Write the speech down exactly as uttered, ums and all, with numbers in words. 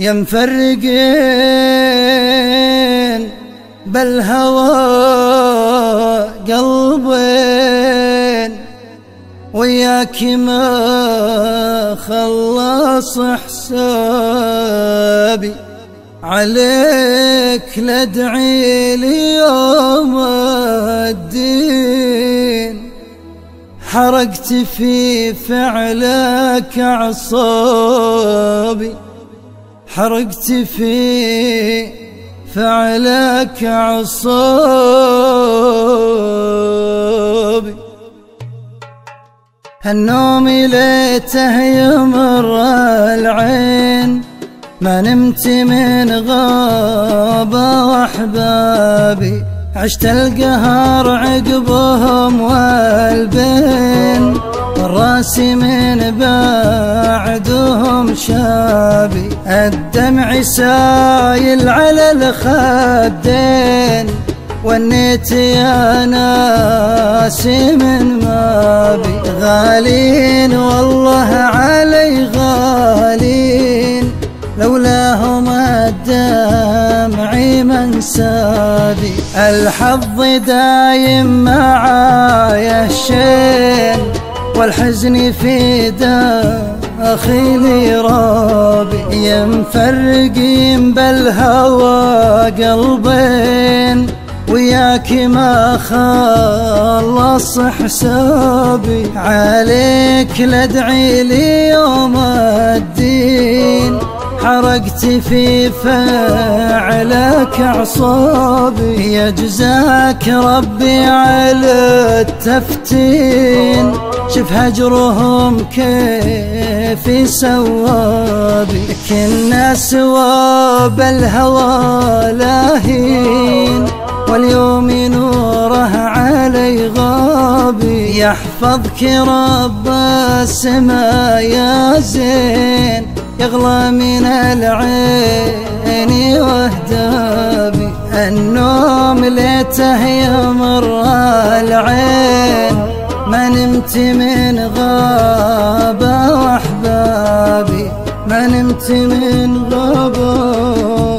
يا مفرقين بالهوى قلبين وياك ما خلص حسابي عليك لدعي ليوم الدين حرقت في فعلك أعصابي حرقت في فعلك أعصابي هالنوم ليته يمر العين ما نمت من غابة وأحبابي عشت القهر عقبهم والبين راسي من بعدهم شابي الدمع سايل على الخدين ونيت يا ناس من مابي غالين والله علي غالين لولاهم الدمع منسابي الحظ دايم معايا الشين والحزن في داخلي رابي يا مفرقين بالهوى قلبين وياك ما خلص حسابي عليك لدعي ليوم الدين حرقت في فعلك أعصابي يجزاك ربي على التفتين شف هجرهم كيف سوابي كنا سوا بالهوى لاهين واليوم نوره علي غابي يحفظك رب السما يا زين يغلى من العين واهدابي النوم ليته يمر العين ما نمت من غابة وأحبابي ما نمت من غابة